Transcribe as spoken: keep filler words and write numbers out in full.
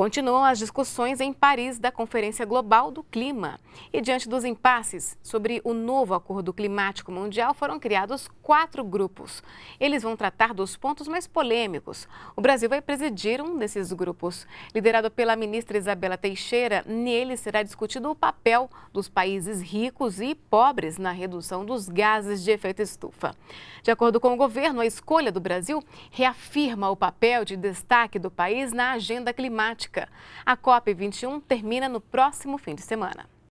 Continuam as discussões em Paris da Conferência Global do Clima. E diante dos impasses sobre o novo Acordo Climático Mundial, foram criados quatro grupos. Eles vão tratar dos pontos mais polêmicos. O Brasil vai presidir um desses grupos. Liderado pela ministra Izabella Teixeira, nele será discutido o papel dos países ricos e pobres na redução dos gases de efeito estufa. De acordo com o governo, a escolha do Brasil reafirma o papel de destaque do país na agenda climática. A COP vinte e um termina no próximo fim de semana.